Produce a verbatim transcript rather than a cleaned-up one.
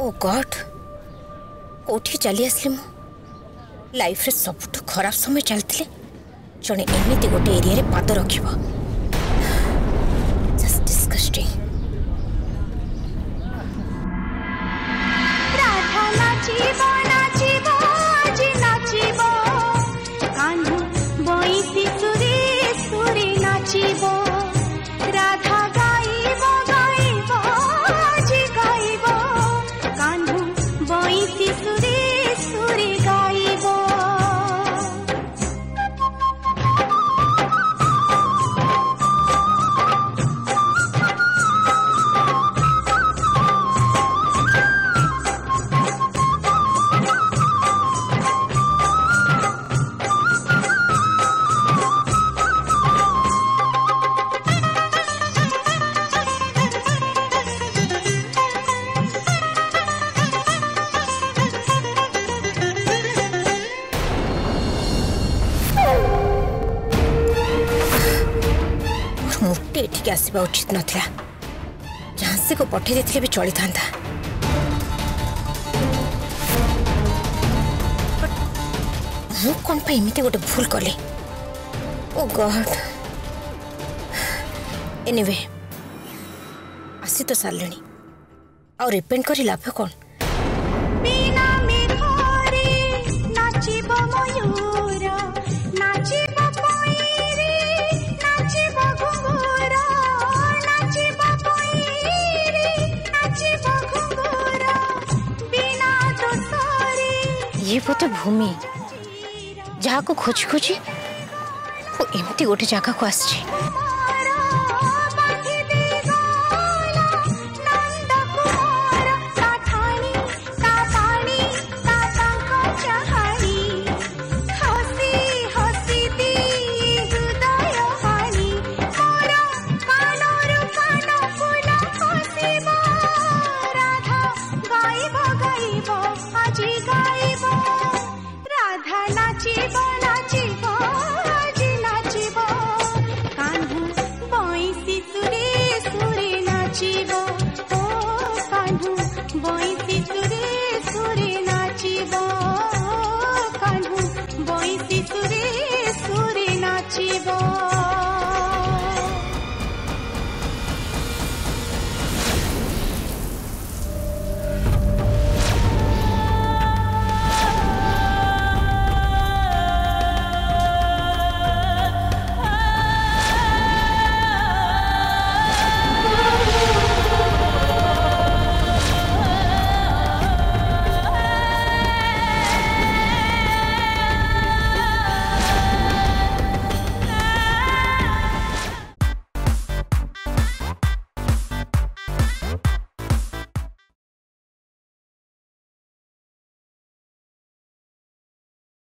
ओ God कोठी चली आसली मु लाइफ रे सबठु खराब समय चलतिले जने एमिति गोटे एरिया रे पाद रखिबो जस्ट डिस्गस्टिंग राधा नाचीबो नाचीबो आजी नाचीबो कान्हु बोईसी सुरी सुरी नाचीबो राधा गाईबो गाईबो आजी गाईबो कान्हु बोईसी सुरी सुरी गाईबो आसवा उचित नाला झांसी को पठे भी चली था मु कौन एमती गोटे भूल कली ओ गॉड एनिवे आसी तो सारे आउ रिपेंट कर लाभ कौन ये बोते भूमि जहाँ को खोज खोजी वो एमती गोटे जगह को आसछी boy